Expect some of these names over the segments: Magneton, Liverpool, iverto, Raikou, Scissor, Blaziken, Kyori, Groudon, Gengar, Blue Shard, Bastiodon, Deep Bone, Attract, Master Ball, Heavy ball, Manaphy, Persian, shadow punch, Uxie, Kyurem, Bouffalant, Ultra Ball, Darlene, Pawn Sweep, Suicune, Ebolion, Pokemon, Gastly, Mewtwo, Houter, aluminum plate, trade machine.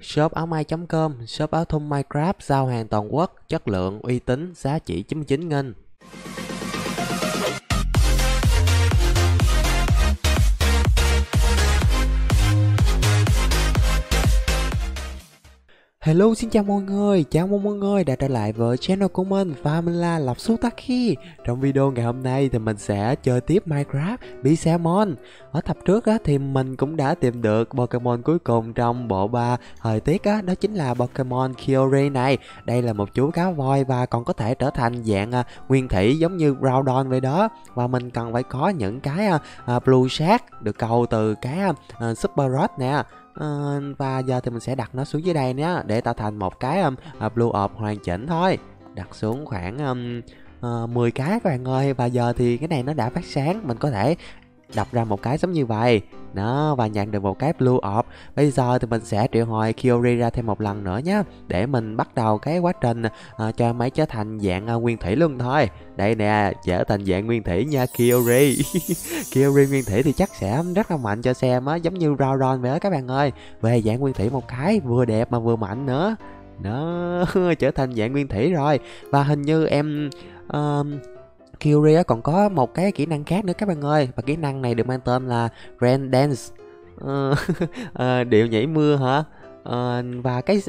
Shop áo may.com, shop áo thun Minecraft, giao hàng toàn quốc, chất lượng, uy tín, giá chỉ 99 nghìn. Hello, xin chào mọi người, chào mừng mọi người đã trở lại với channel của mình và mình là Lọc Su Taki. Trong video ngày hôm nay thì mình sẽ chơi tiếp Minecraft Bi Salmon. Ở tập trước á, thì mình cũng đã tìm được Pokemon cuối cùng trong bộ ba thời tiết á, đó chính là Pokemon Kyori này. Đây là một chú cá voi và còn có thể trở thành dạng nguyên thủy giống như Groudon vậy đó. Và mình cần phải có những cái Blue Shard được cầu từ cái Super Rod nè. Và giờ thì mình sẽ đặt nó xuống dưới đây nhé, để tạo thành một cái blue orb hoàn chỉnh thôi. Đặt xuống khoảng 10 cái các bạn ơi. Và giờ thì cái này nó đã phát sáng, mình có thể đập ra một cái giống như vậy đó, và nhận được một cái blue orb. Bây giờ thì mình sẽ triệu hồi Kyori ra thêm một lần nữa nhé, để mình bắt đầu cái quá trình cho máy trở thành dạng nguyên thủy luôn thôi. Đây nè, trở thành dạng nguyên thủy nha Kyori. Kyori nguyên thủy thì chắc sẽ rất là mạnh cho xem á, giống như Groudon vậy đó các bạn ơi. Về dạng nguyên thủy một cái, vừa đẹp mà vừa mạnh nữa. Đó, trở thành dạng nguyên thủy rồi. Và hình như em... Kyori còn có một cái kỹ năng khác nữa các bạn ơi. Và kỹ năng này được mang tên là Rain Dance. Điệu nhảy mưa hả? Và cái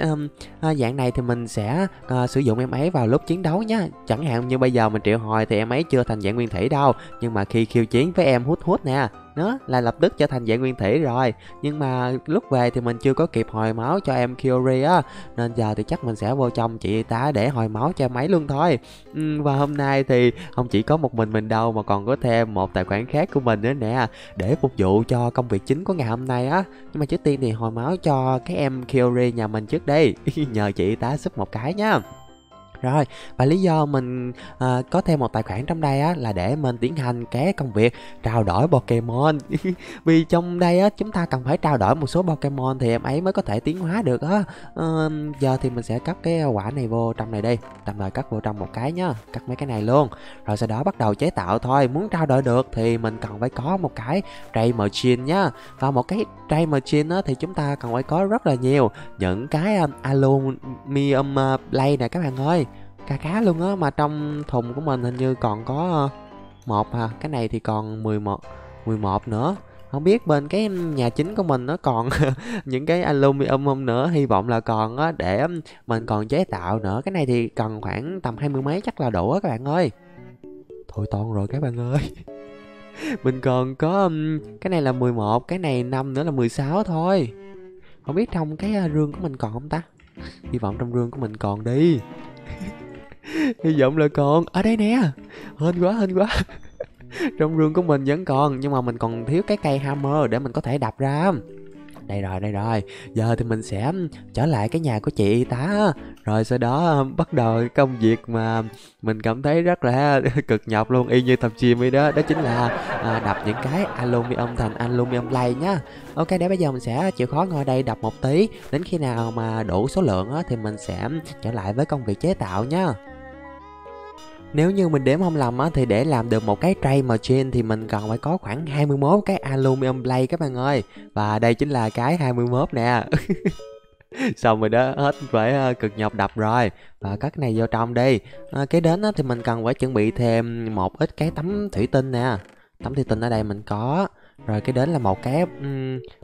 dạng này thì mình sẽ sử dụng em ấy vào lúc chiến đấu nhá. Chẳng hạn như bây giờ mình triệu hồi thì em ấy chưa thành dạng nguyên thủy đâu, nhưng mà khi khiêu chiến với em hút nè, nó là lập tức trở thành dạng nguyên thủy rồi. Nhưng mà lúc về thì mình chưa có kịp hồi máu cho em Kyori á, nên giờ thì chắc mình sẽ vô trong chị y tá để hồi máu cho em ấy luôn thôi. Và hôm nay thì không chỉ có một mình đâu, mà còn có thêm một tài khoản khác của mình nữa nè, để phục vụ cho công việc chính của ngày hôm nay á. Nhưng mà trước tiên thì hồi máu cho cái em Kyori nhà mình trước đi. Nhờ chị y tá giúp một cái nha. Rồi, và lý do mình có thêm một tài khoản trong đây á, là để mình tiến hành cái công việc trao đổi Pokemon. Vì trong đây á, chúng ta cần phải trao đổi một số Pokemon thì em ấy mới có thể tiến hóa được á. Giờ thì mình sẽ cắt cái quả này vô trong này đi. Tạm thời cắt vô trong một cái nhá, cắt mấy cái này luôn. Rồi sau đó bắt đầu chế tạo thôi. Muốn trao đổi được thì mình cần phải có một cái trade machine nhá. Và một cái trade machine á, thì chúng ta cần phải có rất là nhiều những cái aluminum plate nè các bạn ơi. Cà cá luôn á, mà trong thùng của mình hình như còn có một à, cái này thì còn 11 nữa. Không biết bên cái nhà chính của mình nó còn những cái aluminum không nữa, hy vọng là còn á, để mình còn chế tạo nữa. Cái này thì cần khoảng tầm 20 mấy chắc là đủ á các bạn ơi. Thôi toàn rồi các bạn ơi. Mình còn có cái này là 11, cái này 5 nữa là 16 thôi. Không biết trong cái rương của mình còn không ta. Hy vọng trong rương của mình còn đi. Hy vọng là còn. Ở đây nè, hên quá. Trong rương của mình vẫn còn, nhưng mà mình còn thiếu cái cây hammer để mình có thể đập ra. Đây rồi. Giờ thì mình sẽ trở lại cái nhà của chị y tá. Rồi sau đó bắt đầu công việc mà mình cảm thấy rất là cực nhọc luôn, y như tập gym ấy đó. Đó chính là đập những cái aluminum thành aluminum plate nhá. Ok, để bây giờ mình sẽ chịu khó ngồi đây đập một tí. Đến khi nào mà đủ số lượng á, thì mình sẽ trở lại với công việc chế tạo nhá. Nếu như mình đếm không lầm á, thì để làm được một cái tray machine thì mình cần phải có khoảng 21 cái aluminum plate các bạn ơi. Và đây chính là cái 21 nè. Xong rồi đó, hết phải cực nhọc đập rồi. Và cắt cái này vô trong đi. Cái đến á, thì mình cần phải chuẩn bị thêm một ít cái tấm thủy tinh nè. Tấm thủy tinh ở đây mình có. Rồi cái đến là một cái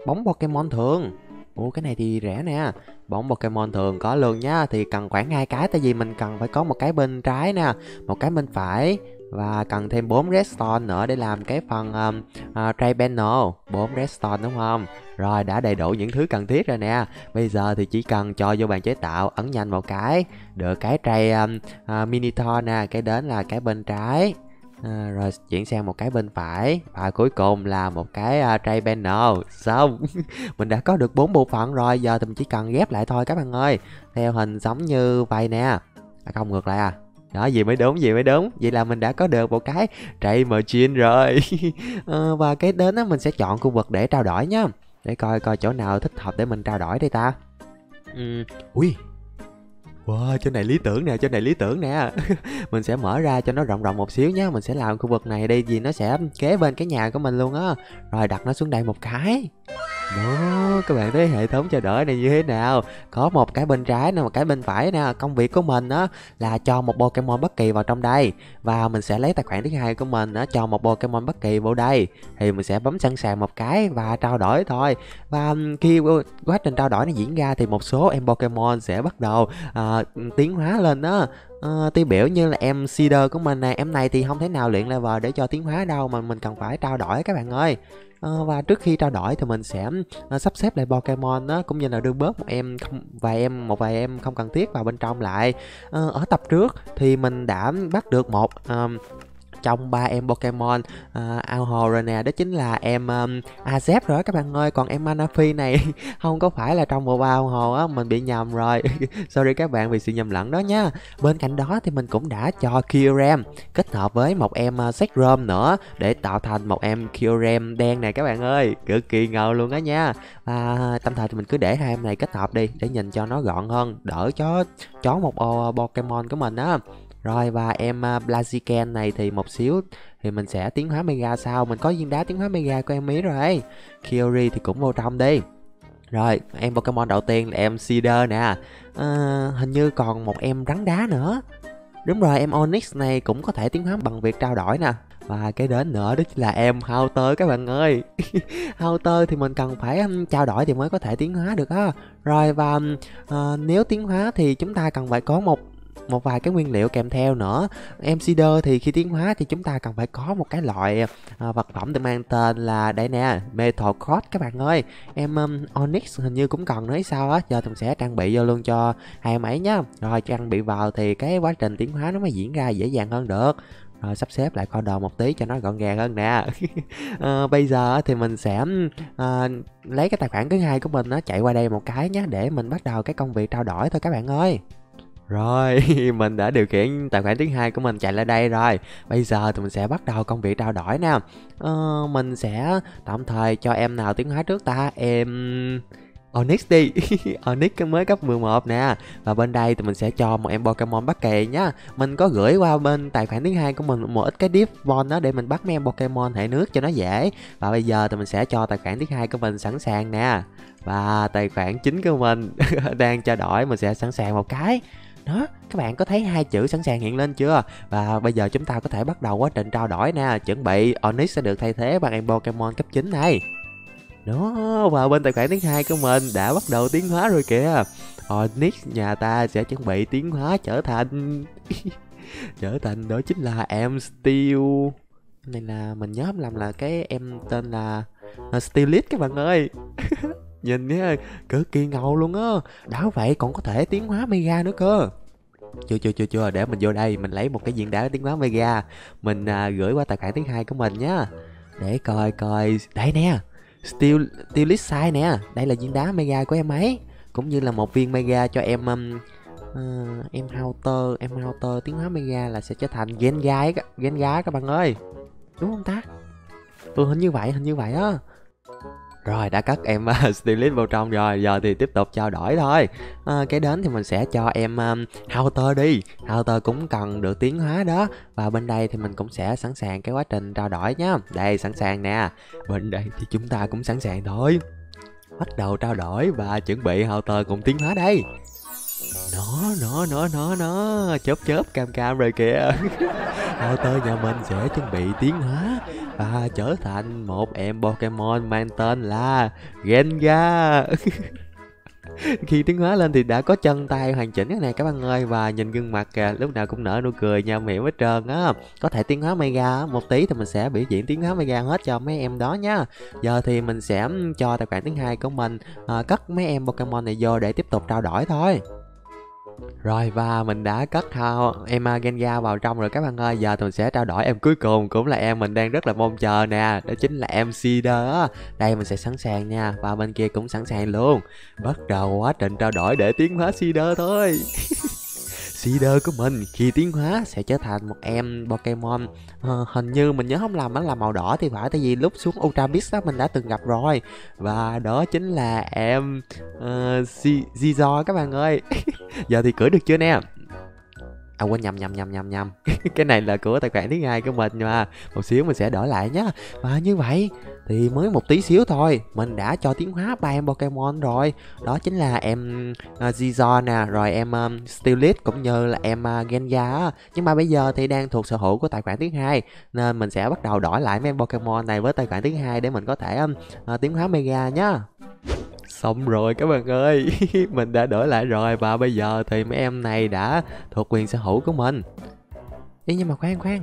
bóng Pokemon thường. Ủa, cái này thì rẻ nè. Bóng Pokemon thường có luôn nhá. Thì cần khoảng 2 cái, tại vì mình cần phải có một cái bên trái nè, một cái bên phải. Và cần thêm 4 redstone nữa để làm cái phần tray panel. 4 redstone đúng không? Rồi, đã đầy đủ những thứ cần thiết rồi nè. Bây giờ thì chỉ cần cho vô bàn chế tạo, ấn nhanh vào cái, được cái tray minitor nè. Cái đến là cái bên trái. Rồi chuyển sang một cái bên phải. Và cuối cùng là một cái tray panel. Xong. Mình đã có được 4 bộ phận rồi. Giờ thì mình chỉ cần ghép lại thôi các bạn ơi, theo hình giống như vậy nè. Không, ngược lại à. Đó, gì mới đúng. Vậy là mình đã có được một cái tray machine rồi. Và cái đến đó mình sẽ chọn khu vực để trao đổi nhá. Để coi chỗ nào thích hợp để mình trao đổi đây ta. Ui, wow, chỗ này lý tưởng nè. Mình sẽ mở ra cho nó rộng một xíu nhé. Mình sẽ làm khu vực này đi, vì nó sẽ kế bên cái nhà của mình luôn á. Rồi đặt nó xuống đây một cái. Đó, các bạn thấy hệ thống trao đổi này như thế nào. Có một cái bên trái nè, một cái bên phải nè. Công việc của mình đó là cho một Pokemon bất kỳ vào trong đây, và mình sẽ lấy tài khoản thứ hai của mình đó, cho một Pokemon bất kỳ vào đây. Thì mình sẽ bấm sẵn sàng một cái và trao đổi thôi. Và khi quá trình trao đổi nó diễn ra thì một số em Pokemon sẽ bắt đầu tiến hóa lên đó. Tiêu biểu như là em Scissor của mình nè, em này thì không thể nào luyện level để cho tiến hóa đâu, mà mình cần phải trao đổi các bạn ơi. Và trước khi trao đổi thì mình sẽ sắp xếp lại Pokemon đó, cũng như là đưa bớt một vài em không cần thiết vào bên trong lại. Ở tập trước thì mình đã bắt được một trong 3 em Pokemon ao hồ rồi nè, đó chính là em Azep rồi các bạn ơi. Còn em Manaphy này không có phải là trong một ba ao hồ á, mình bị nhầm rồi. Sorry các bạn vì sự nhầm lẫn đó nha. Bên cạnh đó thì mình cũng đã cho Kyurem kết hợp với một em Zekrom nữa để tạo thành một em Kyurem đen này các bạn ơi, cực kỳ ngầu luôn đó nha. Và tạm thời thì mình cứ để hai em này kết hợp đi để nhìn cho nó gọn hơn, đỡ chó một ô Pokemon của mình á. Rồi, và em Blaziken này thì một xíu thì mình sẽ tiến hóa Mega sau. Mình có viên đá tiến hóa Mega của em ý rồi. Kyori thì cũng vô trong đi. Rồi, em Pokemon đầu tiên là em Scizor nè. Hình như còn một em rắn đá nữa. Đúng rồi, em Onix này cũng có thể tiến hóa bằng việc trao đổi nè. Và cái đến nữa đó là em Houter các bạn ơi. Houter thì mình cần phải trao đổi thì mới có thể tiến hóa được á. Rồi, và nếu tiến hóa thì chúng ta cần phải có một vài cái nguyên liệu kèm theo nữa. Em Scissor thì khi tiến hóa thì chúng ta cần phải có một cái loại vật phẩm được mang tên là đây nè, Metal Cord các bạn ơi. Em Onix hình như cũng cần nữa hay sao á. Giờ mình sẽ trang bị vô luôn cho hai em ấy nhá. Rồi trang bị vào thì cái quá trình tiến hóa nó mới diễn ra dễ dàng hơn được. Rồi sắp xếp lại con đồ một tí cho nó gọn gàng hơn nè. Bây giờ thì mình sẽ lấy cái tài khoản thứ hai của mình nó chạy qua đây một cái nhá, để mình bắt đầu cái công việc trao đổi thôi các bạn ơi. Rồi, mình đã điều khiển tài khoản thứ hai của mình chạy lại đây rồi. Bây giờ thì mình sẽ bắt đầu công việc trao đổi nè. Mình sẽ tạm thời cho em nào tiến hóa trước ta. Em Onix đi. Onix mới cấp 11 nè. Và bên đây thì mình sẽ cho một em Pokemon bất kỳ nhá. Mình có gửi qua bên tài khoản thứ hai của mình một ít cái Deep Bone đó để mình bắt mấy em Pokemon hệ nước cho nó dễ. Và bây giờ thì mình sẽ cho tài khoản thứ hai của mình sẵn sàng nè. Và tài khoản chính của mình đang trao đổi, mình sẽ sẵn sàng một cái. Đó, các bạn có thấy hai chữ sẵn sàng hiện lên chưa? Và bây giờ chúng ta có thể bắt đầu quá trình trao đổi nè. Chuẩn bị, Onix sẽ được thay thế bằng em Pokemon cấp 9 này. Đó, và bên tài khoản thứ hai của mình đã bắt đầu tiến hóa rồi kìa. Onix nhà ta sẽ chuẩn bị tiến hóa trở thành trở thành đó chính là em Steel. Này là mình nhớ làm là cái em tên là Steelix các bạn ơi. Nhìn nhé, cực kỳ ngầu luôn á. Đã vậy còn có thể tiến hóa Mega nữa cơ. Chưa, để mình vô đây, mình lấy một cái viên đá tiến hóa Mega. Mình gửi qua tài khoản thứ hai của mình nhá. Để coi, đây nè, Steelix sai nè. Đây là viên đá Mega của em ấy, cũng như là một viên Mega cho em em Houter. Em Houter tiến hóa Mega là sẽ trở thành Gengar các bạn ơi. Đúng không ta? Ừ, hình như vậy á. Rồi, đã cất em Steelix vào trong rồi. Giờ thì tiếp tục trao đổi thôi. Cái đến thì mình sẽ cho em Houter đi. Houter cũng cần được tiến hóa đó. Và bên đây thì mình cũng sẽ sẵn sàng cái quá trình trao đổi nhá. Đây, sẵn sàng nè. Bên đây thì chúng ta cũng sẵn sàng thôi. Bắt đầu trao đổi và chuẩn bị Houter cũng tiến hóa đây. Nó chớp cam rồi kìa. Houter nhà mình sẽ chuẩn bị tiến hóa và trở thành một em Pokemon mang tên là Gengar. Khi tiến hóa lên thì đã có chân tay hoàn chỉnh cái này các bạn ơi. Và nhìn gương mặt kìa, lúc nào cũng nở nụ cười nham hiểm hết trơn á. Có thể tiến hóa Mega một tí thì mình sẽ biểu diễn tiến hóa Mega hết cho mấy em đó nha. Giờ thì mình sẽ cho tài khoản thứ hai của mình cất mấy em Pokemon này vô để tiếp tục trao đổi thôi. Rồi, và mình đã cất em Gengar vào trong rồi các bạn ơi. Giờ mình sẽ trao đổi em cuối cùng, cũng là em mình đang rất là mong chờ nè. Đó chính là em Scissor. Đây mình sẽ sẵn sàng nha. Và bên kia cũng sẵn sàng luôn. Bắt đầu quá trình trao đổi để tiến hóa Scissor thôi. Scissor của mình khi tiến hóa sẽ trở thành một em Pokemon hình như mình nhớ không lầm, nó là màu đỏ thì phải, tại vì lúc xuống Ultra Beast đó mình đã từng gặp rồi. Và đó chính là em Scizor các bạn ơi. Giờ thì cưỡi được chưa nè? À quên, nhầm. Cái này là của tài khoản thứ hai của mình mà. Một xíu mình sẽ đổi lại nhá. Và như vậy thì mới một tí xíu thôi, mình đã cho tiến hóa 3 em Pokemon rồi. Đó chính là em Scizor nè, rồi em Steelix cũng như là em Gengar. Nhưng mà bây giờ thì đang thuộc sở hữu của tài khoản thứ hai, nên mình sẽ bắt đầu đổi lại mấy em Pokemon này với tài khoản thứ hai để mình có thể tiến hóa Mega nhá. Xong rồi các bạn ơi. Mình đã đổi lại rồi và bây giờ thì mấy em này đã thuộc quyền sở hữu của mình. Ê, nhưng mà khoan.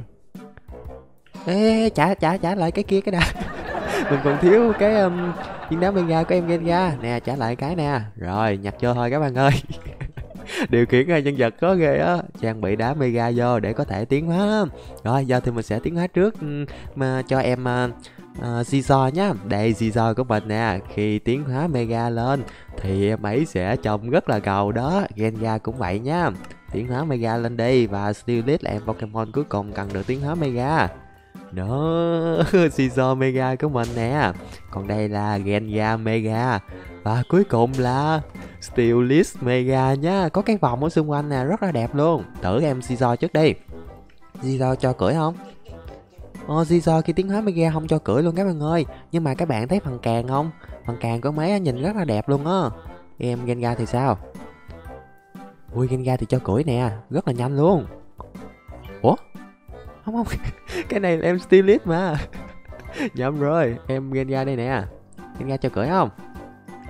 Ê, trả lại cái kia cái đã. Mình còn thiếu cái chiến đấu Mega của em Gengar. Nè, trả lại cái nè. Rồi, nhặt vô thôi các bạn ơi. Điều khiển nhân vật có ghê á. Trang bị đá Mega vô để có thể tiến hóa. Rồi, giờ thì mình sẽ tiến hóa trước mà cho em Scizor nhá. Đây Scizor của mình nè. Khi tiến hóa Mega lên thì em ấy sẽ trông rất là gầu đó. Gengar cũng vậy nhá. Tiến hóa Mega lên đi. Và Steelix là em Pokemon cuối cùng cần được tiến hóa Mega. Đó, Scizor Mega của mình nè. Còn đây là Gengar Mega. Và cuối cùng là Steelix Mega nhá. Có cái vòng ở xung quanh nè, rất là đẹp luôn. Thử em Scizor trước đi. Scizor cho cưỡi không? Scizor khi tiến hóa Mega không cho cưỡi luôn các bạn ơi. Nhưng mà các bạn thấy phần càng không? Phần càng của mấy nhìn rất là đẹp luôn á. Em Gengar thì sao? Ui, Gengar thì cho cưỡi nè, rất là nhanh luôn. Ủa? Không. Cái này là em Steelix mà. Nhầm rồi, em Gengar đây nè. Gengar cho cưỡi không?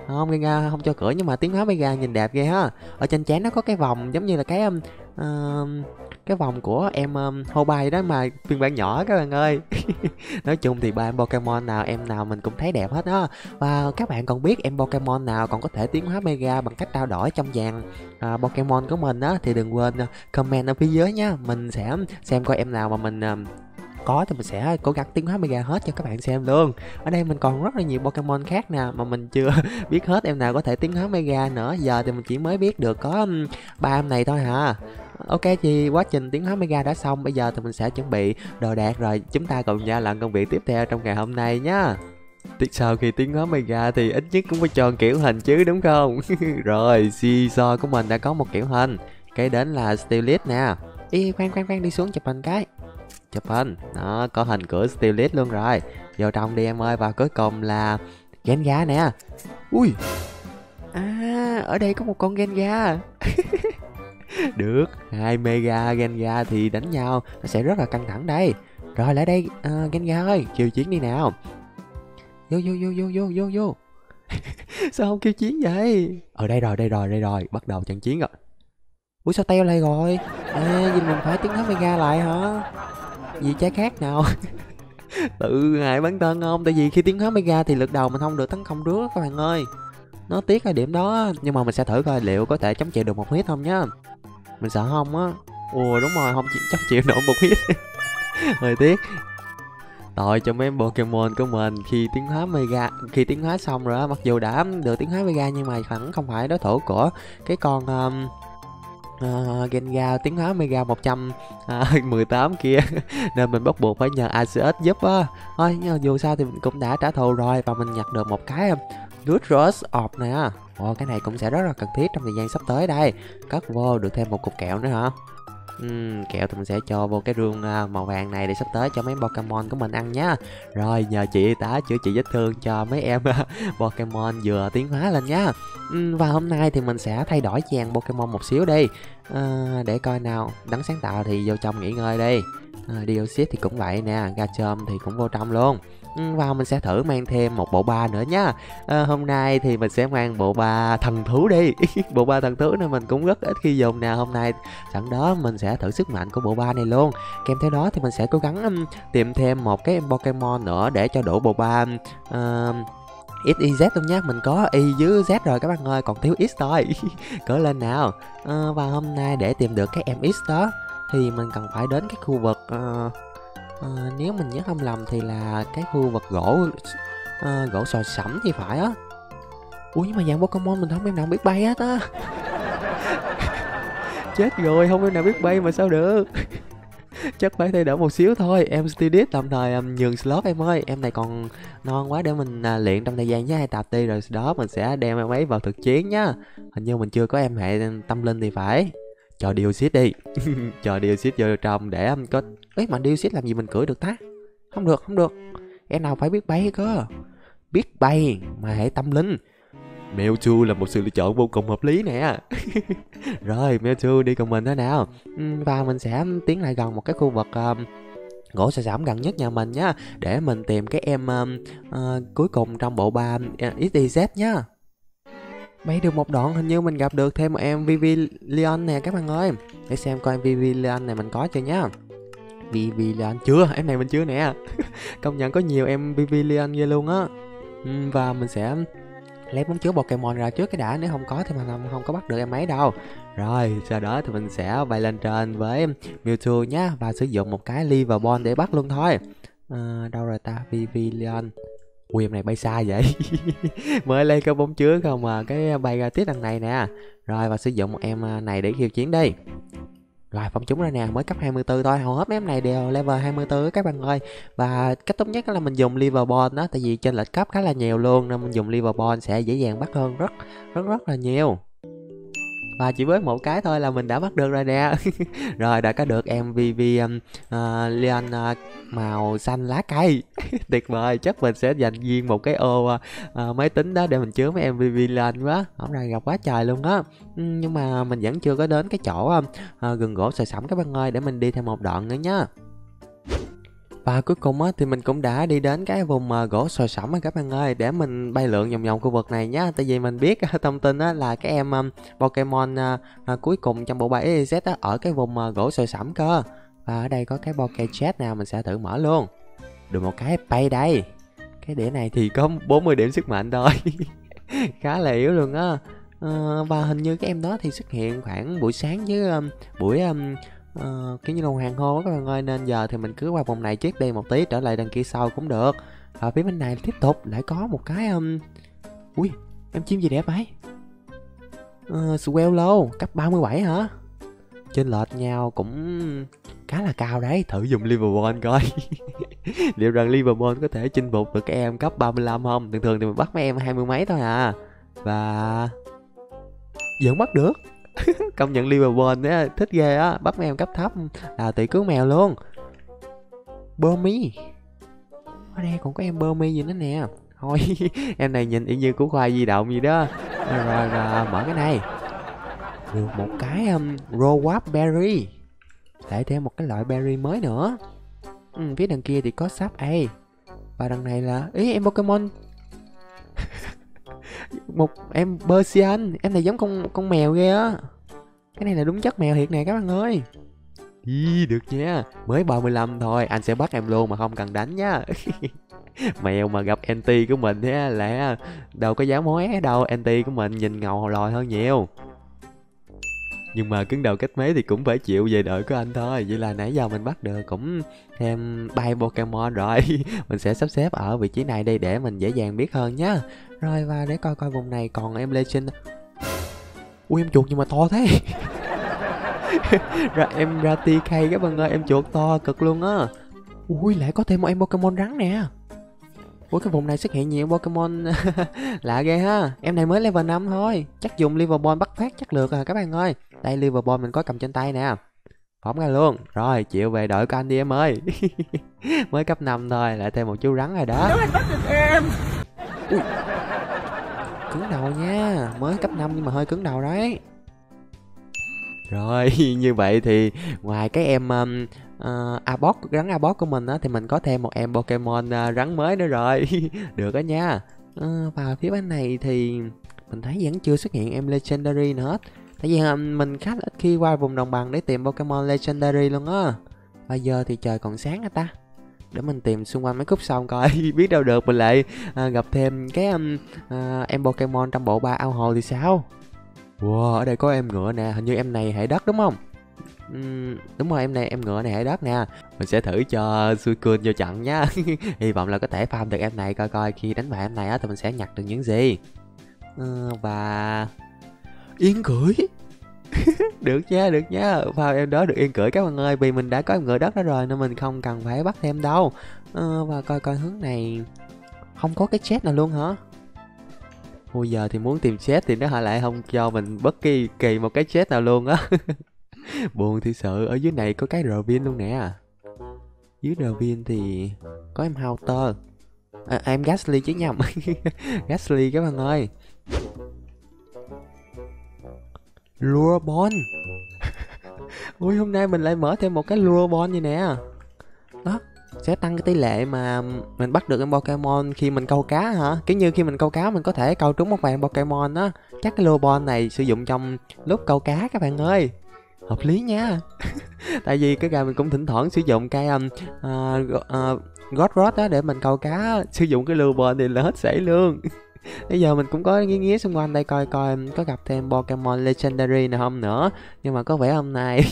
Không, Gengar không cho cưỡi, nhưng mà tiến hóa Mega nhìn đẹp ghê ha. Ở trên trán nó có cái vòng giống như là cái vòng của em Hobay đó mà phiên bản nhỏ các bạn ơi. Nói chung thì ba em Pokemon nào em nào mình cũng thấy đẹp hết á. Và các bạn còn biết em Pokemon nào còn có thể tiến hóa Mega bằng cách trao đổi trong vàng Pokemon của mình á thì đừng quên comment ở phía dưới nha. Mình sẽ xem coi em nào mà mình có thì mình sẽ cố gắng tiến hóa Mega hết cho các bạn xem luôn. Ở đây mình còn rất là nhiều Pokemon khác nè mà mình chưa biết hết em nào có thể tiến hóa Mega nữa. Giờ thì mình chỉ mới biết được có 3 em này thôi hả. Ok, thì quá trình tiến hóa Mega đã xong. Bây giờ thì mình sẽ chuẩn bị đồ đạc rồi chúng ta cùng nhau làm công việc tiếp theo trong ngày hôm nay nhá. Sau khi tiến hóa Mega thì ít nhất cũng phải chọn kiểu hình chứ đúng không? Rồi, Scizor của mình đã có một kiểu hình. Cái đến là Steelix nè. Ê, khoan, đi xuống chụp hình cái. Chụp hình, nó có hình của Steelix luôn rồi. Vô trong đi em ơi, và cuối cùng là Gengar nè. Ui, à, ở đây có một con Gengar. Được, hai Mega Gengar thì đánh nhau, nó sẽ rất là căng thẳng đây. Rồi lại đây, Gengar ơi, khiêu chiến đi nào. Vô. Sao không khiêu chiến vậy? Ở đây rồi, bắt đầu trận chiến rồi. Ủa sao teo lại rồi? À, vì mình phải tiến hóa Mega lại hả? Vì trái khác nào? Tự hại bản thân không? Tại vì khi tiến hóa Mega thì lượt đầu mình không được tấn công trước các bạn ơi. Nó tiếc ở điểm đó, nhưng mà mình sẽ thử coi liệu có thể chống chịu được một hit không nhá. Mình sợ không á. Ồ đúng rồi, không chống chịu nổi một hit. Hơi tiếc. Tội cho mấy Pokemon của mình khi tiến hóa Mega, khi tiến hóa xong rồi á, mặc dù đã được tiến hóa Mega nhưng mà vẫn không phải đối thủ của cái con Gengar tiến hóa Mega 118 kia. Nên mình bắt buộc phải nhờ ACS giúp á. Thôi nhưng dù sao thì mình cũng đã trả thù rồi. Và mình nhặt được một cái Lure Bon nè. Ồ, cái này cũng sẽ rất là cần thiết trong thời gian sắp tới đây. Cất vô được thêm một cục kẹo nữa hả? Kẹo thì mình sẽ cho vô cái rương màu vàng này để sắp tới cho mấy Pokemon của mình ăn nhá. Rồi nhờ chị y tá chữa trị vết thương cho mấy em Pokemon vừa tiến hóa lên nhá. Và hôm nay thì mình sẽ thay đổi dàn Pokemon một xíu đi. Để coi nào, đấng sáng tạo thì vô trong nghỉ ngơi đi. Dioxid thì cũng vậy nè, Gachom thì cũng vô trong luôn. Và mình sẽ thử mang thêm một bộ ba nữa nhá. Hôm nay thì mình sẽ mang bộ ba thần thú đi. Bộ ba thần thú này mình cũng rất ít khi dùng nè. Hôm nay sẵn đó mình sẽ thử sức mạnh của bộ ba này luôn. Kèm theo đó thì mình sẽ cố gắng tìm thêm một cái Pokemon nữa để cho đủ bộ ba XYZ luôn nhá. Mình có Y dưới Z rồi các bạn ơi, còn thiếu X thôi. Cỡ lên nào. Và hôm nay để tìm được cái em X đó thì mình cần phải đến cái khu vực nếu mình nhớ không lầm thì là cái khu vực gỗ sò sẫm thì phải á. Ui nhưng mà dạng Pokemon mình không em nào biết bay hết á. Chết rồi, không em nào biết bay mà sao được. Chắc phải thay đổi một xíu thôi. Em Steelix tạm thời nhường slot em ơi. Em này còn non quá để mình luyện trong thời gian với 2 tập đi. Rồi đó mình sẽ đem em ấy vào thực chiến nhá. Hình như mình chưa có em hệ tâm linh thì phải. Cho Dioxid đi. Cho Dioxid vô trong để có... Ấy mà Dioxid làm gì mình cưỡi được ta? Không được, không được. Em nào phải biết bay cơ. Biết bay mà hãy tâm linh. Mewtwo là một sự lựa chọn vô cùng hợp lý nè. Rồi Mewtwo đi cùng mình thế nào. Và mình sẽ tiến lại gần một cái khu vực gỗ sợi xám gần nhất nhà mình nhá. Để mình tìm cái em cuối cùng trong bộ ba XYZ nhá. Bay được một đoạn hình như mình gặp được thêm một em Vivillon nè các bạn ơi. Để xem coi em Vivillon này mình có chưa nhá. Vivillon chưa, em này mình chưa nè. Công nhận có nhiều em Vivillon ghê luôn á. Và mình sẽ lấy bóng chứa Pokemon ra trước cái đã. Nếu không có thì mình không có bắt được em ấy đâu. Rồi sau đó thì mình sẽ bay lên trên với Mewtwo nhá. Và sử dụng một cái Lure Bon để bắt luôn thôi. Đâu rồi ta, Vivillon. Ui em này bay xa vậy. Mới lấy cái bóng chứa không mà cái bay ra tiếp đằng này nè. Rồi và sử dụng một em này để khiêu chiến đi. Rồi phóng chúng ra nè, mới cấp 24 thôi, hầu hết mấy em này đều level 24 các bạn ơi. Và cách tốt nhất là mình dùng Lure Bon đó, tại vì trên lệch cấp khá là nhiều luôn, nên mình dùng Lure Bon sẽ dễ dàng bắt hơn rất là nhiều. Và chỉ với một cái thôi là mình đã bắt được rồi nè. Rồi đã có được em Vivillon màu xanh lá cây. Tuyệt vời, chắc mình sẽ dành riêng một cái ô máy tính đó để mình chứa mấy em Vivillon quá. Hôm nay gặp quá trời luôn á. Nhưng mà mình vẫn chưa có đến cái chỗ gần gỗ sợi sẫm các bạn ơi, để mình đi thêm một đoạn nữa nhá. Và cuối cùng thì mình cũng đã đi đến cái vùng gỗ sồi sẫm các bạn ơi. Để mình bay lượn vòng vòng khu vực này nhá. Tại vì mình biết thông tin là cái em Pokemon cuối cùng trong bộ bài EZ ở cái vùng gỗ sồi sẫm cơ. Và ở đây có cái Pokéchat nào mình sẽ thử mở luôn. Được một cái bay đây. Cái đĩa này thì có 40 điểm sức mạnh thôi. Khá là yếu luôn á. Và hình như cái em đó thì xuất hiện khoảng buổi sáng với buổi... kiểu như là hoàng hôn các bạn ơi. Nên giờ thì mình cứ qua vòng này trước đi một tí, trở lại đằng kia sau cũng được. Và phía bên này tiếp tục lại có một cái ui em chim gì đẹp vậy. Swellow cấp 37 hả. Trên lệch nhau cũng khá là cao đấy. Thử dùng Liverpool coi. Liệu rằng Liverpool có thể chinh phục được các em cấp 35 không. Thường thường thì mình bắt mấy em 20 mấy thôi à. Và vẫn bắt được. Công nhận Liverpool á, thích ghê á, bắt mấy em cấp thấp là tỷ cứu mèo luôn. Burmy. Ở đây còn có em Burmy gì nữa nè. Thôi, em này nhìn y như củ khoai di động gì đó. Rồi, mở cái này. Được một cái Rowap Berry. Lại thêm một cái loại berry mới nữa. Phía đằng kia thì có sáp A. Và đằng này là... Ý, em Pokemon. Một em Persian. Em này giống con mèo ghê á. Cái này là đúng chất mèo thiệt này các bạn ơi. Ý, được nha. Mới 35 thôi. Anh sẽ bắt em luôn mà không cần đánh nha. Mèo mà gặp anti của mình thế là đâu có dám hé đâu. Anti của mình nhìn ngầu lòi hơn nhiều. Nhưng mà cứng đầu cách mấy thì cũng phải chịu về đợi của anh thôi. Vậy là nãy giờ mình bắt được cũng thêm 3 Pokemon rồi. Mình sẽ sắp xếp ở vị trí này đi để mình dễ dàng biết hơn nhá. Rồi và để coi coi vùng này còn em Legend. Ui em chuột nhưng mà to thế. Rồi em ra TK các bạn ơi, em chuột to cực luôn á. Ui lại có thêm một em Pokemon rắn nè. Ủa cái vùng này xuất hiện nhiều Pokemon lạ ghê ha. Em này mới level 5 thôi. Chắc dùng Liverpool bắt phát chắc lượt à các bạn ơi. Đây Liverpool mình có cầm trên tay nè. Phóng ra luôn. Rồi chịu về đội của anh đi em ơi. Mới cấp 5 thôi. Lại thêm một chú rắn rồi đó. Bắt được em. Ui. Cứng đầu nha. Mới cấp 5 nhưng mà hơi cứng đầu đấy. Rồi như vậy thì ngoài cái em Abog, rắn Abog của mình á, thì mình có thêm một em Pokemon rắn mới nữa rồi. Được đó nha. Và phía bên này thì mình thấy vẫn chưa xuất hiện em Legendary nữa hết. Tại vì mình khá là ít khi qua vùng đồng bằng để tìm Pokemon Legendary luôn á. Bây giờ thì trời còn sáng hả ta. Để mình tìm xung quanh mấy khúc xong coi. Biết đâu được mình lại gặp thêm cái em Pokemon trong bộ ba ao hồ thì sao. Wow, ở đây có em ngựa nè, hình như em này hệ đất đúng không? Đúng rồi, em này em ngựa này hệ đất nè. Mình sẽ thử cho Suicune vô chặn nhá. Hy vọng là có thể farm được em này coi coi khi đánh bại em này á thì mình sẽ nhặt được những gì. Và Yến cưỡi. Được nha, được nha. Vào em đó được yên cưỡi các bạn ơi, vì mình đã có em ngựa đất đó rồi nên mình không cần phải bắt thêm đâu. Và coi coi hướng này không có cái chết nào luôn hả? Bây giờ thì muốn tìm chết thì nó lại không cho mình bất kỳ một cái chết nào luôn á. Buồn thì sợ. Ở dưới này có cái Ravine luôn nè. Dưới Ravine thì có em Houter. À, em Gastly chứ nhầm. Gastly các bạn ơi. Lure Bon. Ui, hôm nay mình lại mở thêm một cái Lure Bon như nè. Đó, sẽ tăng cái tỷ lệ mà mình bắt được em Pokemon khi mình câu cá hả? Kiểu như khi mình câu cá mình có thể câu trúng một vài em Pokemon đó. Chắc cái Lure Bon này sử dụng trong lúc câu cá các bạn ơi. Hợp lý nha. Tại vì cái gà mình cũng thỉnh thoảng sử dụng cái God Rod đó để mình câu cá. Sử dụng cái Lure Bon thì là hết sảy luôn. Bây giờ mình cũng có nghĩ nghĩa xung quanh đây coi coi có gặp thêm Pokemon Legendary nào không nữa. Nhưng mà có vẻ hôm nay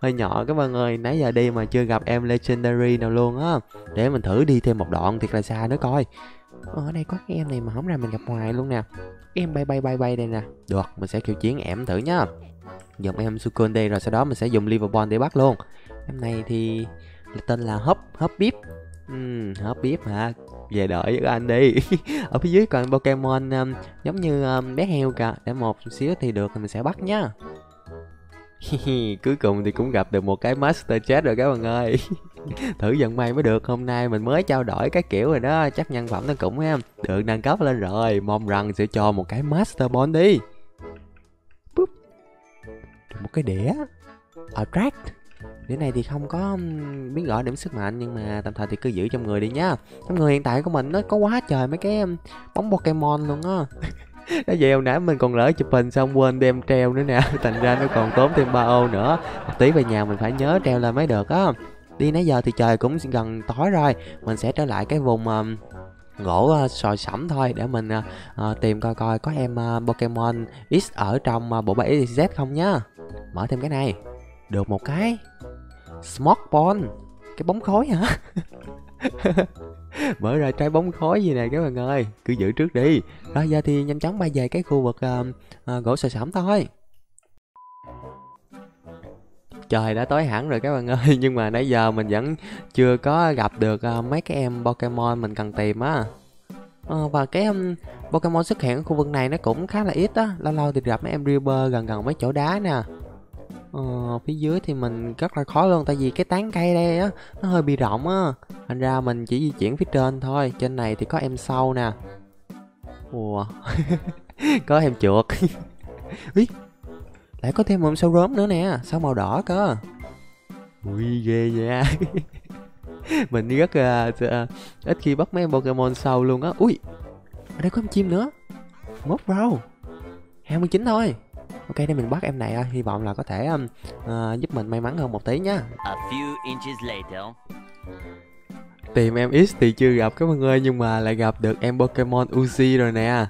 hơi nhỏ các bạn ơi. Nãy giờ đi mà chưa gặp em Legendary nào luôn á. Để mình thử đi thêm một đoạn thiệt là xa nữa coi. Ở đây có cái em này mà không ra mình gặp hoài luôn nè. Cái em bay đây nè. Được, mình sẽ khiêu chiến ẻm thử nhá. Dùng em Sukun đây rồi sau đó mình sẽ dùng Liverpool để bắt luôn. Em này thì tên là Hấp Bíp. Hấp Bíp hả? Về đợi với anh đi. Ở phía dưới còn Pokemon giống như bé heo cả. Để một xíu thì được thì mình sẽ bắt nhá. Cuối cùng thì cũng gặp được một cái Master Chết rồi các bạn ơi. Thử vận may mới được. Hôm nay mình mới trao đổi cái kiểu rồi đó. Chắc nhân phẩm nó cũng em được nâng cấp lên rồi. Mong rằng sẽ cho một cái Master Ball đi. Búp. Một cái đĩa Attract. Đĩa này thì không có biến gọi điểm sức mạnh, nhưng mà tạm thời thì cứ giữ trong người đi nhá. Trong người hiện tại của mình nó có quá trời mấy cái bóng Pokemon luôn á. Đã vậy hồi nãy mình còn lỡ chụp hình xong quên đem treo nữa nè. Thành ra nó còn tốn thêm 3 ô nữa. Một tí về nhà mình phải nhớ treo lên mới được á. Đi nãy giờ thì trời cũng gần tối rồi. Mình sẽ trở lại cái vùng gỗ sồi sẫm thôi. Để mình tìm coi coi có em Pokemon X ở trong bộ ba XYZ không nhá. Mở thêm cái này. Được một cái Smog Ball. Cái bóng khối hả? Mở ra trái bóng khói gì nè các bạn ơi. Cứ giữ trước đi. Rồi giờ thì nhanh chóng bay về cái khu vực gỗ sồi sẫm thôi. Trời đã tối hẳn rồi các bạn ơi. Nhưng mà nãy giờ mình vẫn chưa có gặp được mấy cái em Pokemon mình cần tìm á. Và cái Pokemon xuất hiện ở khu vực này nó cũng khá là ít á. Lâu lâu thì gặp mấy em Reaper gần mấy chỗ đá nè. Phía dưới thì mình rất là khó luôn. Tại vì cái tán cây đây á nó hơi bị rộng á. Thành ra mình chỉ di chuyển phía trên thôi. Trên này thì có em sâu nè. Ủa. Có em chuột. Ý. Lại có thêm một sâu róm nữa nè. Sâu màu đỏ cơ. Ui ghê nha. Mình rất ít khi bắt mấy Pokemon sâu luôn á. Ui. Ở đây có em chim nữa. Mốt rau 29 thôi. Ok, đây mình bắt em này thôi, hy vọng là có thể giúp mình may mắn hơn một tí nha. Tìm em X thì chưa gặp các bạn ơi, nhưng mà lại gặp được em Pokemon Uxie rồi nè.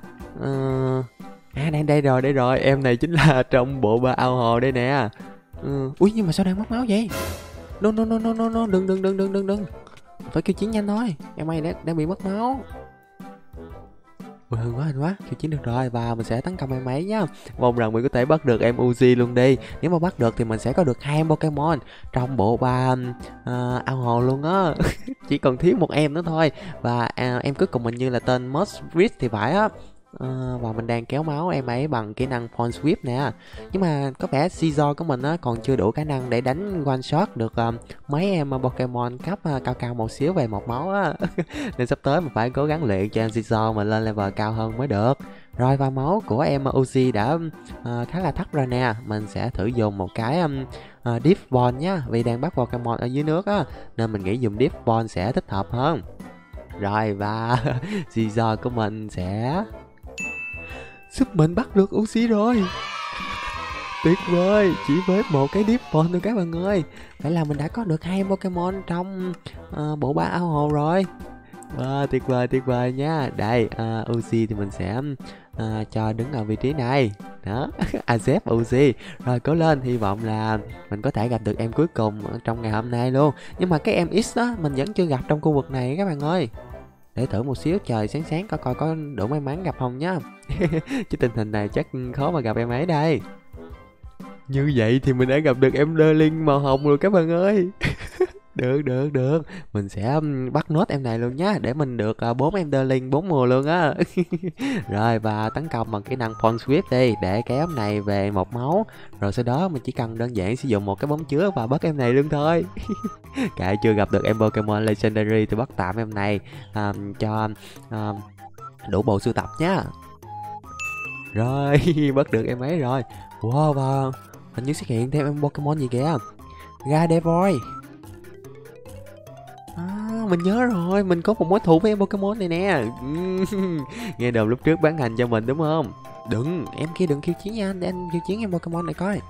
Đây rồi, em này chính là trong bộ ba ao hồ đây nè. Ui, nhưng mà sao đang mất máu vậy? No, đừng. Phải kêu chiến nhanh thôi, em ấy đang bị mất máu. Ui, hên quá, khiêu chiến được rồi và mình sẽ tấn công em ấy nhá. Mong rằng mình có thể bắt được em Uzi luôn đi. Nếu mà bắt được thì mình sẽ có được 2 em Pokemon trong bộ ba ao hồ luôn á. Chỉ còn thiếu một em nữa thôi. Và em cuối cùng mình như là tên Most Reed thì phải á. Và mình đang kéo máu em ấy bằng kỹ năng Pawn Sweep nè. Nhưng mà có vẻ Scizor của mình còn chưa đủ khả năng để đánh one shot được mấy em Pokemon cấp cao một xíu về một máu á. Nên sắp tới mình phải cố gắng luyện cho em Scizor mình lên level cao hơn mới được. Rồi và máu của em Uzi đã khá là thấp rồi nè. Mình sẽ thử dùng một cái Deep Bone nhá. Vì đang bắt Pokemon ở dưới nước á, nên mình nghĩ dùng Deep Bone sẽ thích hợp hơn. Rồi và Scizor của mình sẽ giúp mình bắt được Uxie rồi. Tuyệt vời. Chỉ với một cái Deep Bone thôi các bạn ơi. Vậy là mình đã có được 2 Pokemon trong bộ ba ao hồ rồi. Tuyệt vời nha. Đây Uxie thì mình sẽ cho đứng ở vị trí này. Đó. Accept Uxie. Rồi cố lên. Hy vọng là mình có thể gặp được em cuối cùng trong ngày hôm nay luôn. Nhưng mà cái em X đó mình vẫn chưa gặp trong khu vực này các bạn ơi. Để thử một xíu trời sáng coi có đủ may mắn gặp không nhá. Chứ tình hình này chắc khó mà gặp em ấy đây. Như vậy thì mình đã gặp được em Darlene màu hồng rồi các bạn ơi. Được. Mình sẽ bắt nốt em này luôn nhá, để mình được 4 em Darling 4 mùa luôn á. Rồi và tấn công bằng kỹ năng Pawn Sweep đi, để cái em này về 1 máu. Rồi sau đó mình chỉ cần đơn giản sử dụng một cái bóng chứa và bắt em này luôn thôi. Kệ, chưa gặp được em Pokemon Legendary thì bắt tạm em này cho đủ bộ sưu tập nhá. Rồi, bắt được em ấy rồi. Wow, và hình như xuất hiện thêm em Pokemon gì kìa, Gardevoir. Mình nhớ rồi, mình có một mối thù với em Pokemon này nè. Nghe đồn lúc trước bán hành cho mình đúng không? Đừng, em kia đừng khiêu chiến nha anh, để anh khiêu chiến em Pokemon này coi.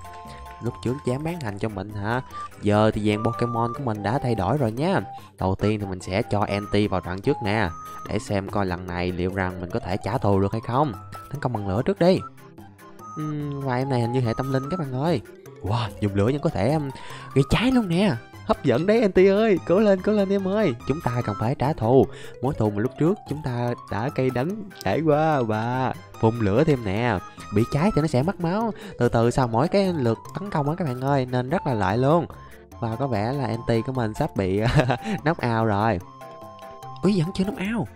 Lúc trước dám bán hành cho mình hả? Giờ thì dạng Pokemon của mình đã thay đổi rồi nha. Đầu tiên thì mình sẽ cho anti vào trận trước nè, để xem coi lần này liệu rằng mình có thể trả thù được hay không. Tấn công bằng lửa trước đi. Và em này hình như hệ tâm linh các bạn ơi. Wow, dùng lửa nhưng có thể gây cháy luôn nè. Hấp dẫn đấy anti ơi, cố lên em ơi. Chúng ta cần phải trả thù mối thù mà lúc trước chúng ta đã cay đắng trải qua. Và phun lửa thêm nè, bị cháy thì nó sẽ mất máu từ từ sau mỗi cái lượt tấn công á các bạn ơi, nên rất là lợi luôn. Và có vẻ là anti của mình sắp bị knock out rồi. Úi, vẫn chưa knock out.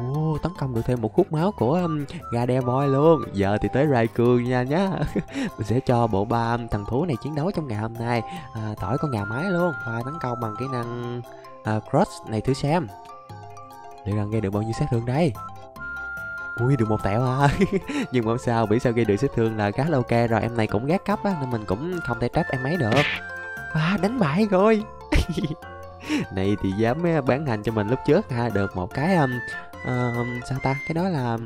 Wow, tấn công được thêm một khúc máu của Gardevoir luôn. Giờ thì tới Raikou nha nhá. Mình sẽ cho bộ ba thằng thú này chiến đấu trong ngày hôm nay. Tỏi con gà mái luôn. Và tấn công bằng kỹ năng Cross này thử xem. Liệu rằng gây được bao nhiêu sát thương đây? Ui, được một tẹo à. Nhưng mà không sao, vì sao gây được sát thương là khá là ok rồi. Em này cũng gác cấp á, nên mình cũng không thể trách em ấy được. À, đánh bại rồi. Này thì dám bán hành cho mình lúc trước ha, được một cái sao ta, cái đó là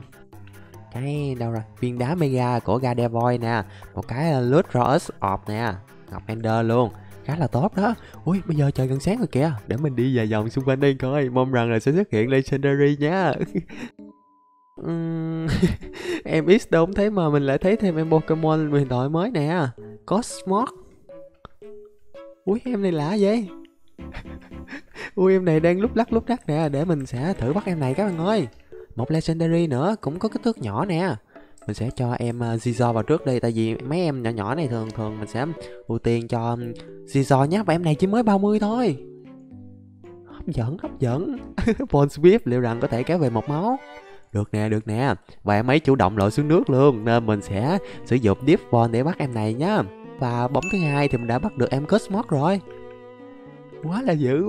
cái đâu rồi, viên đá mega của Gardevoir nè, một cái Lure Bon nè, ngọc ender luôn, khá là tốt đó. Ui, bây giờ trời gần sáng rồi kìa, để mình đi vài vòng xung quanh đây coi, mong rằng là sẽ xuất hiện Legendary nhá. Em X đâu không thấy mà mình lại thấy thêm em Pokemon huyền thoại mới nè, Cosmog. Ui, em này lạ vậy. Ui, em này đang lúc lắc nè, để mình sẽ thử bắt em này các bạn ơi. Một Legendary nữa, cũng có kích thước nhỏ nè. Mình sẽ cho em Scizor vào trước đây, tại vì mấy em nhỏ này thường mình sẽ ưu tiên cho Scizor nhé. Và em này chỉ mới 30 thôi. Hấp dẫn. Pawn Sweep liệu rằng có thể kéo về một máu. Được nè. Và em ấy chủ động lội xuống nước luôn, nên mình sẽ sử dụng Deep Bone để bắt em này nhá. Và bóng thứ hai thì mình đã bắt được em Cosmog rồi. Quá là dữ.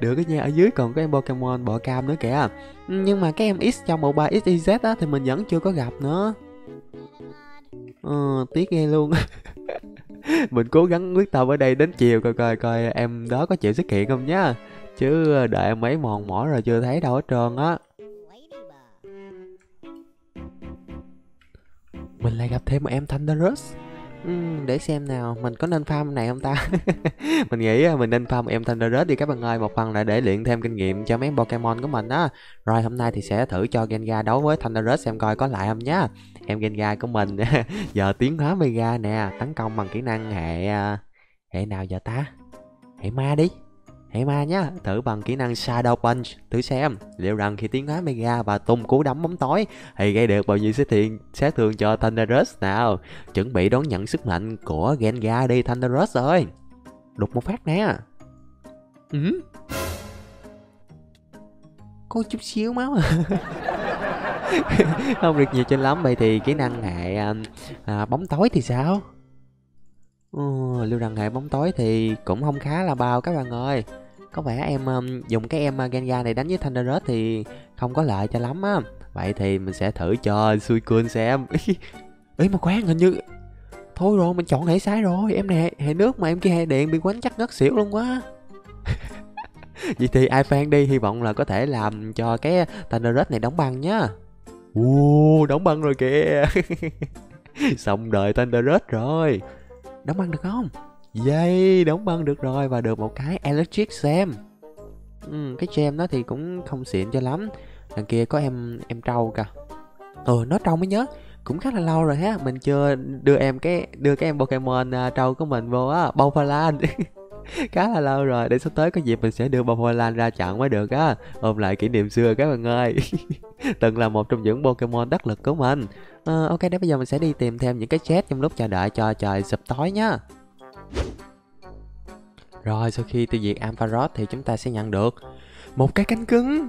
Được cái nha, ở dưới còn có em Pokemon bọ cam nữa kìa. Nhưng mà cái em X trong bộ 3XYZ á thì mình vẫn chưa có gặp nữa. Tiếc nghe luôn. Mình cố gắng quyết tâm ở đây đến chiều coi em đó có chịu xuất hiện không nhá. Chứ đợi em ấy mòn mỏi rồi chưa thấy đâu hết trơn á. Mình lại gặp thêm một em Thunderous. Để xem nào, mình có nên farm này không ta? Mình nghĩ mình nên farm em Thunderous đi các bạn ơi. Một phần là để luyện thêm kinh nghiệm cho mấy Pokemon của mình á. Rồi hôm nay thì sẽ thử cho Gengar đấu với Thunderous xem coi có lại không nhá. Em Gengar của mình giờ tiến hóa Mega nè. Tấn công bằng kỹ năng hệ nào giờ ta? Hệ ma đi, hệ ma nhá. Thử bằng kỹ năng Shadow Punch thử xem liệu rằng khi tiến hóa Mega và tung cú đấm bóng tối thì gây được bao nhiêu sát thương cho Thunderous nào. Chuẩn bị đón nhận sức mạnh của Gengar đi Thunderous ơi. Đục một phát nè. Có chút xíu máu à. Không được nhiều trên lắm. Vậy thì kỹ năng hệ bóng tối thì sao? Lưu rằng hệ bóng tối thì cũng không khá là bao các bạn ơi. Có vẻ em dùng cái em Gengar này đánh với Thunderous thì không có lợi cho lắm á. Vậy thì mình sẽ thử cho Suicune xem. Ý mà khoan, hình như thôi rồi mình chọn hệ sai rồi. Em này hệ nước mà em kia hệ điện bị quánh chắc ngất xỉu luôn quá. Vậy thì ai fan đi, hy vọng là có thể làm cho cái Thunderous này đóng băng nhá. Đóng băng rồi kìa. Xong đời Thunderous rồi. Đóng băng được không? Yay, đóng băng được rồi. Và được một cái Electric Gem. Cái gem đó thì cũng không xịn cho lắm. Đằng kia có em trâu kìa. Nó trâu mới nhớ. Cũng khá là lâu rồi ha, mình chưa đưa cái em Pokemon trâu của mình vô á, Bouffalant. Khá là lâu rồi, để sắp tới có dịp mình sẽ đưa Bouffalant ra trận mới được á. Ôm lại kỷ niệm xưa các bạn ơi. Từng là một trong những Pokemon đắc lực của mình. Ok, đến bây giờ mình sẽ đi tìm thêm những cái chat trong lúc chờ đợi cho trời sập tối nhá. Rồi sau khi tiêu diệt Ampharos thì chúng ta sẽ nhận được một cái cánh cứng.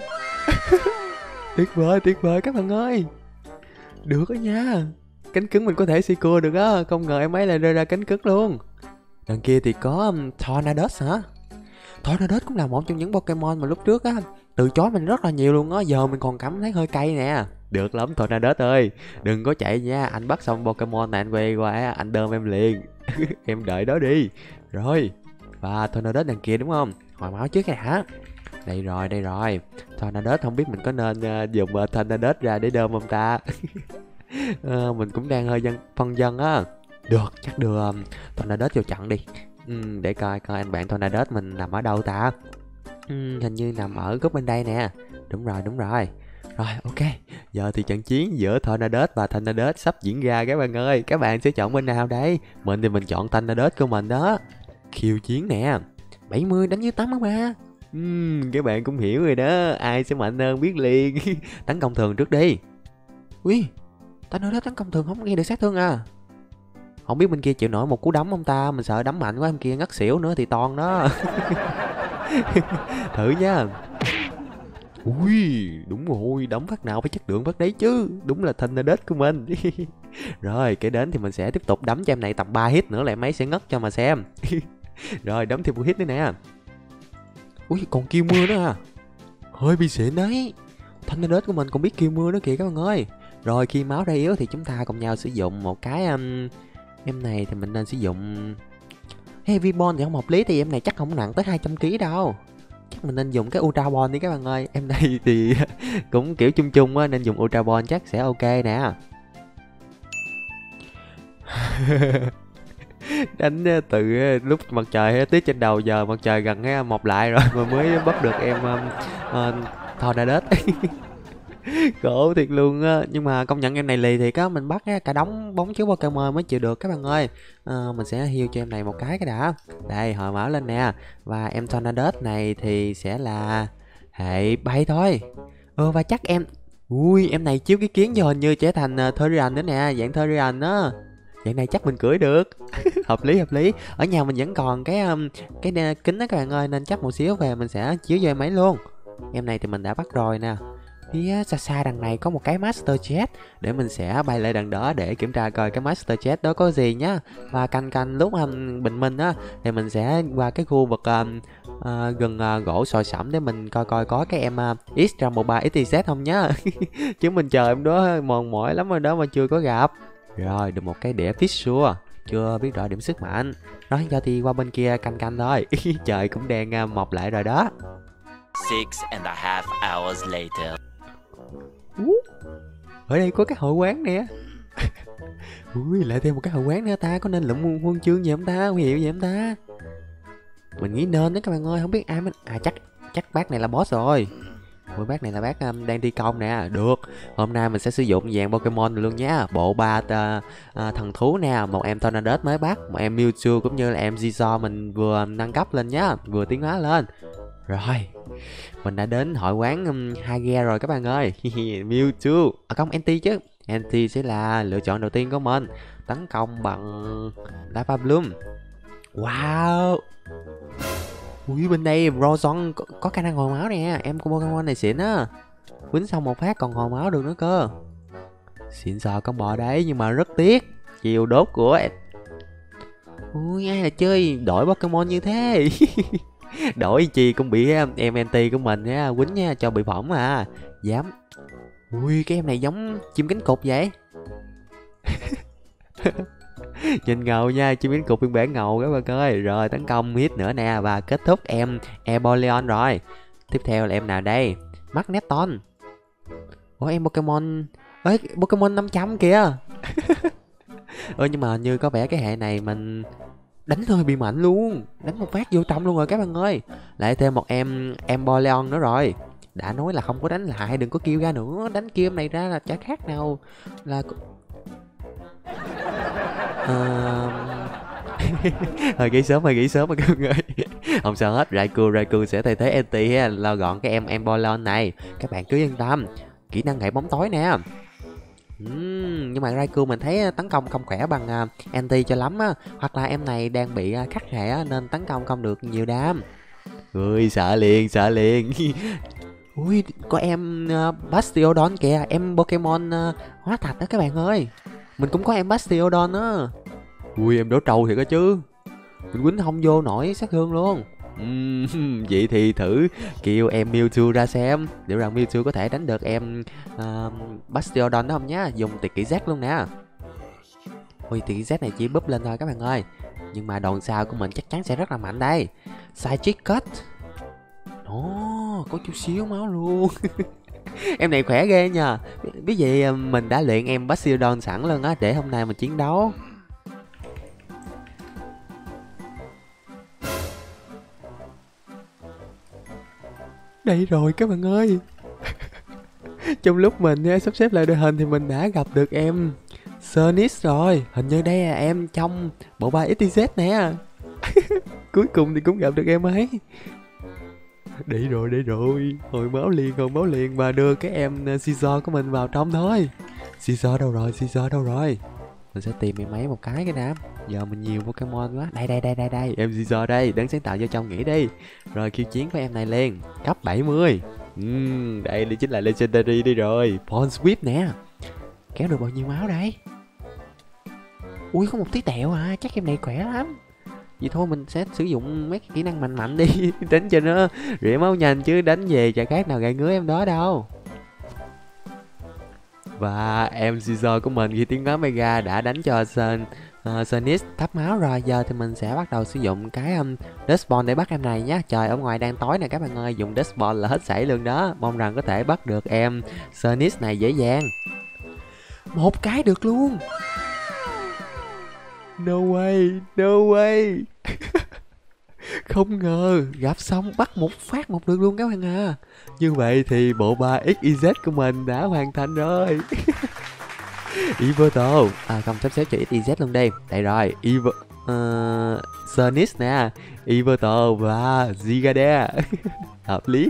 Tuyệt vời các bạn ơi. Được đó nha. Cánh cứng mình có thể si cua được á. Không ngờ em ấy lại rơi ra cánh cứng luôn. Đằng kia thì có Tornadus hả? Tornadus cũng là một trong những Pokemon mà lúc trước á từ chối mình rất là nhiều luôn á. Giờ mình còn cảm thấy hơi cay nè. Được lắm Tornadus ơi. Đừng có chạy nha. Anh bắt xong Pokemon này anh quay qua anh đơm em liền. Em đợi đó đi. Rồi. Và Tornadus đằng kia đúng không? Hồi máu trước này hả? Đây rồi, đây rồi. Tornadus không biết mình có nên dùng Tornadus ra để đơm không ta? Mình cũng đang hơi phân vân á. Được, chắc đưa Tornadus vô chặn đi. Để coi coi anh bạn Tornadus mình nằm ở đâu ta. Hình như nằm ở góc bên đây nè. Đúng rồi, đúng rồi. Rồi, ok. Giờ thì trận chiến giữa Tornadus và Tornadus sắp diễn ra các bạn ơi. Các bạn sẽ chọn bên nào đây? Mình thì mình chọn Tornadus của mình đó. Khiêu chiến nè. 70 đánh với 83. Các bạn cũng hiểu rồi đó. Ai sẽ mạnh hơn biết liền. Tấn công thường trước đi. Ui, Tornadus tấn công thường không nghe được sát thương à. Không biết bên kia chịu nổi một cú đấm không ta. Mình sợ đấm mạnh quá bên kia ngất xỉu nữa thì toàn đó. Thử nha. Ui, đúng rồi, đấm phát nào phải chất lượng phát đấy chứ. Đúng là Tornadus của mình. Rồi, kể đến thì mình sẽ tiếp tục đấm cho em này tầm 3 hit nữa lại mấy sẽ ngất cho mà xem. Rồi, đấm thêm một hit nữa nè. Ui, còn kêu mưa nữa à. Hơi bị xịn đấy. Tornadus của mình còn biết kêu mưa nữa kìa các bạn ơi. Rồi, khi máu ra yếu thì chúng ta cùng nhau sử dụng một cái... em này thì mình nên sử dụng... Heavy Ball thì không hợp lý thì em này chắc không nặng tới 200kg đâu. Chắc mình nên dùng cái Ultra Ball đi các bạn ơi. Em này thì cũng kiểu chung chung á, nên dùng Ultra Ball chắc sẽ ok nè. Đánh từ lúc mặt trời hết tiết trên đầu, giờ mặt trời gần hết mọc lại rồi mà mới bắt được em Tornadus. Khổ thiệt luôn á. Nhưng mà công nhận em này lì thiệt á. Mình bắt cả đống bóng chứa Pokemon mới chịu được các bạn ơi. Mình sẽ heal cho em này một cái đã. Đây, hồi mở lên nè. Và em Tornadus này thì sẽ là hệ bay thôi. Và chắc em... Ui, em này chiếu cái kiến cho hình như trở thành Therion nữa nè. Dạng Therion á. Dạng này chắc mình cưỡi được. Hợp lý, hợp lý. Ở nhà mình vẫn còn cái kính đó các bạn ơi. Nên chắc một xíu về mình sẽ chiếu cho em ấy luôn. Em này thì mình đã bắt rồi nè. Phía xa xa đằng này có một cái Master Jet. Để mình sẽ bay lại đằng đó để kiểm tra coi cái Master Jet đó có gì nhá. Và canh lúc bình minh á thì mình sẽ qua cái khu vực gần gỗ sòi sẫm để mình coi coi có cái em Extra Mobile XTZ không nhá. Chứ mình chờ em đó mòn mỏi lắm rồi đó mà chưa có gặp. Rồi được một cái đĩa Fissure. Chưa biết rõ điểm sức mạnh. Nói cho thì qua bên kia canh thôi. Trời cũng đang mọc lại rồi đó. 6.5 hours later. Ở đây có cái hội quán nè. Ui, lại thêm một cái hội quán nữa ta. Có nên lượm huân chương gì không ta? Huy hiệu gì không ta? Mình nghĩ nên đó các bạn ơi. Không biết ai mình... À chắc bác này là boss rồi. Ôi, bác này là bác đang thi công nè. Được. Hôm nay mình sẽ sử dụng dạng Pokemon luôn nhá. Bộ 3 thần thú nè. Một em Tornadus mới bắt. Một em Mewtwo cũng như là em Scizor mình vừa nâng cấp lên nhá. Vừa tiến hóa lên. Rồi, mình đã đến hội quán Hage rồi các bạn ơi. Mewtwo, không NT chứ. NT sẽ là lựa chọn đầu tiên của mình. Tấn công bằng Lava Bloom. Wow. Ui, bên đây Rozon có khả năng hồi máu nè. Em của Pokemon này xịn á. Quýnh xong một phát còn hồi máu được nữa cơ. Xịn sò con bò đấy, nhưng mà rất tiếc chiều đốt của... Ui, ai là chơi đổi Pokemon như thế. Đổi chi cũng bị em NT của mình á quýnh nha cho bị phỏng à. Dám. Ui, cái em này giống chim cánh cụt vậy. Nhìn ngầu nha, chim cánh cụt phiên bản ngầu các bạn ơi. Rồi tấn công hit nữa nè và kết thúc em Ebolion rồi. Tiếp theo là em nào đây? Magneton. Ủa, em Pokemon. Ê, Pokemon 500 kìa. Nhưng mà hình như có vẻ cái hệ này mình đánh hơi bị mạnh luôn. Đánh một phát vô trọng luôn rồi các bạn ơi. Lại thêm một em Boleon nữa rồi. Đã nói là không có đánh lại. Đừng có kêu ra nữa. Đánh kêu em này ra là chả khác nào là... Hơi nghĩ sớm mà các bạn ơi. Không sao hết. Raikou sẽ thay thế NT ha. Lo gọn cái em Boleon này. Các bạn cứ yên tâm. Kỹ năng hệ bóng tối nè. Nhưng mà Raikou mình thấy tấn công không khỏe bằng anti cho lắm á. Hoặc là em này đang bị khắc hệ nên tấn công không được nhiều đam. Ui sợ liền. Ui có em Bastiodon kìa, em Pokemon hóa thạch đó các bạn ơi. Mình cũng có em Bastiodon á. Ui em đổ trâu thiệt á chứ. Mình quýnh không vô nổi sát thương luôn. Vậy thì thử kêu em Mewtwo ra xem, liệu rằng Mewtwo có thể đánh được em Bastiodon đó không nhá. Dùng tiệt kỹ Z luôn nè. Ui tiệt kỹ Z này chỉ búp lên thôi các bạn ơi. Nhưng mà đòn sao của mình chắc chắn sẽ rất là mạnh đây. Side Cut. Nó có chút xíu máu luôn. Em này khỏe ghê nha. Biết vậy mình đã luyện em Bastiodon sẵn luôn á, để hôm nay mình chiến đấu. Đây rồi các bạn ơi. Trong lúc mình sắp xếp lại đội hình thì mình đã gặp được em Sonis rồi. Hình như đây là em trong bộ ba XTZ nè. Cuối cùng thì cũng gặp được em ấy. Đây rồi. Hồi máu liền mà đưa cái em Scizor của mình vào trong thôi. Scizor đâu rồi. Mình sẽ tìm em ấy một cái đã. Giờ mình nhiều Pokemon quá. Đây. Em Scissor đây. Đứng sáng tạo vô trong nghỉ đi. Rồi khiêu chiến với em này liền. Cấp 70. Đây đi chính là Legendary đi rồi. Pawn Sweep nè. Kéo được bao nhiêu máu đây? Ui có một tí tẹo à. Chắc em này khỏe lắm. Vậy thôi mình sẽ sử dụng mấy kỹ năng mạnh đi. Đánh cho nó rỉa máu nhanh chứ đánh về chả khác nào gãi ngứa em đó đâu. Và em Scissor của mình khi tiếng nói Mega đã đánh cho Sonis thắp máu rồi. Giờ thì mình sẽ bắt đầu sử dụng cái Dust Ball để bắt em này nhé. Trời ở ngoài đang tối nè các bạn ơi. Dùng Dust Ball là hết sảy luôn đó. Mong rằng có thể bắt được em Sonis này dễ dàng. Một cái được luôn. No way. Không ngờ gặp xong bắt một phát một được luôn các bạn à. Như vậy thì bộ ba XYZ của mình đã hoàn thành rồi. Iverto. À không, sắp xếp cho XYZ luôn đi. Đây rồi Sonis nè, Iverto và Zigade.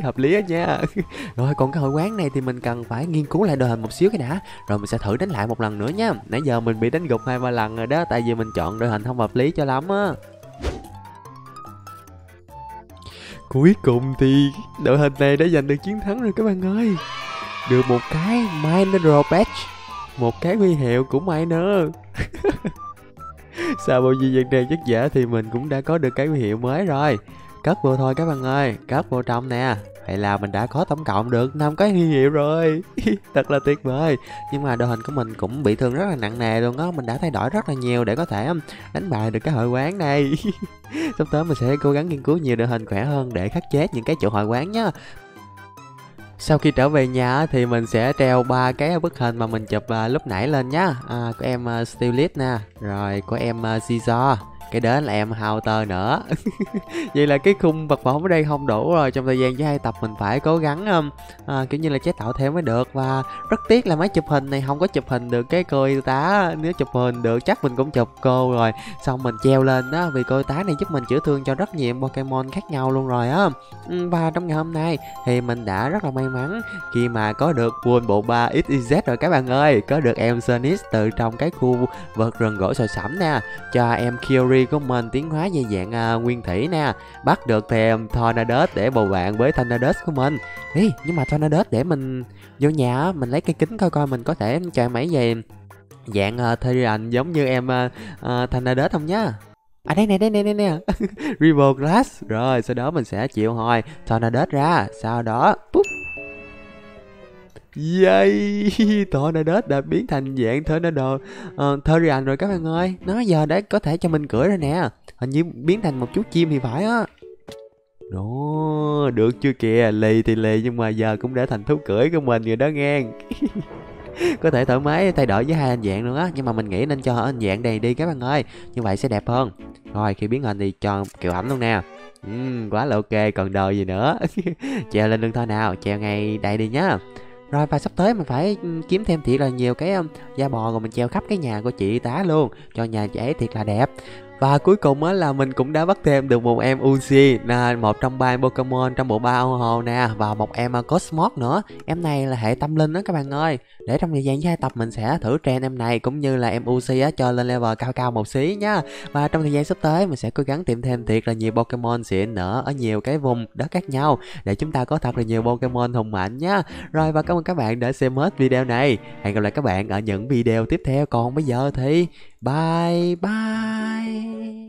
Hợp lý á nha. Rồi còn cái hội quán này thì mình cần phải nghiên cứu lại đội hình một xíu cái đã. Rồi mình sẽ thử đánh lại một lần nữa nha. Nãy giờ mình bị đánh gục 2-3 lần rồi đó. Tại vì mình chọn đội hình không hợp lý cho lắm á. Cuối cùng thì đội hình này đã giành được chiến thắng rồi các bạn ơi. Được một cái Mineral Patch, một cái huy hiệu của Miner. Sau bao nhiêu gian nan vất vả thì mình cũng đã có được cái huy hiệu mới rồi. Cất vô thôi các bạn ơi, cất vô trong nè. Vậy là mình đã có tổng cộng được 5 cái huy hiệu rồi. Thật là tuyệt vời. Nhưng mà đội hình của mình cũng bị thương rất là nặng nề luôn á. Mình đã thay đổi rất là nhiều để có thể đánh bại được cái hội quán này. Sắp tới mình sẽ cố gắng nghiên cứu nhiều đội hình khỏe hơn để khắc chế những cái chỗ hội quán nhá. Sau khi trở về nhà thì mình sẽ treo 3 cái bức hình mà mình chụp lúc nãy lên nhá. Của em Steelix nè, rồi của em Scissor, cái đến là em Houter nữa. Vậy là cái khung vật phẩm ở đây không đủ rồi. Trong thời gian giữa hai tập mình phải cố gắng kiểu như là chế tạo thêm mới được. Và rất tiếc là máy chụp hình này không có chụp hình được cái cô y tá. Nếu chụp hình được chắc mình cũng chụp cô rồi, xong mình treo lên đó. Vì cô y tá này giúp mình chữa thương cho rất nhiều Pokemon khác nhau luôn rồi á. Và trong ngày hôm nay thì mình đã rất là may mắn khi mà có được full bộ 3 XYZ rồi các bạn ơi. Có được em Sonis từ trong cái khu vực rừng gỗ sồi sẫm nè. Cho em Kyori của mình tiến hóa về dạng nguyên thủy nè. Bắt được thêm Tornadus để bầu bạn với Tornadus của mình. Ý, nhưng mà Tornadus để mình vô nhà mình lấy cây kính coi coi mình có thể cho em ấy về dạng Therion giống như em Tornadus không nhá. À đây nè. Rival Glass. Rồi sau đó mình sẽ triệu hồi Tornadus ra. Sau đó púp. Yay, Tornadus đã biến thành dạng Therion rồi các bạn ơi. Nó giờ đã có thể cho mình cưỡi rồi nè. Hình như biến thành một chú chim thì phải á. Đó, được chưa kìa. Lì thì lì nhưng mà giờ cũng đã thành thú cưỡi của mình rồi đó nghe. Có thể thoải mái thay đổi với hai anh dạng nữa. Nhưng mà mình nghĩ nên cho anh dạng này đi các bạn ơi. Như vậy sẽ đẹp hơn. Rồi khi biến hình thì cho kiểu ảnh luôn nè. Quá là ok, còn đời gì nữa. Treo lên đường thôi nào. Treo ngay đây đi nhá. Rồi và sắp tới mình phải kiếm thêm thiệt là nhiều cái da bò rồi mình treo khắp cái nhà của chị tá luôn. Cho nhà chị ấy thiệt là đẹp. Và cuối cùng á là mình cũng đã bắt thêm được một em Uxie, là một trong 3 Pokemon trong bộ ba ô hồ nè, và một em Cosmog nữa. Em này là hệ tâm linh đó các bạn ơi. Để trong thời gian hai tập mình sẽ thử train em này cũng như là em Uxie cho lên level cao cao một xí nha. Và trong thời gian sắp tới mình sẽ cố gắng tìm thêm thiệt là nhiều Pokemon xịn nữa ở nhiều cái vùng đất khác nhau để chúng ta có thật là nhiều Pokemon hùng mạnh nha. Rồi, và cảm ơn các bạn đã xem hết video này. Hẹn gặp lại các bạn ở những video tiếp theo. Còn bây giờ thì bye bye.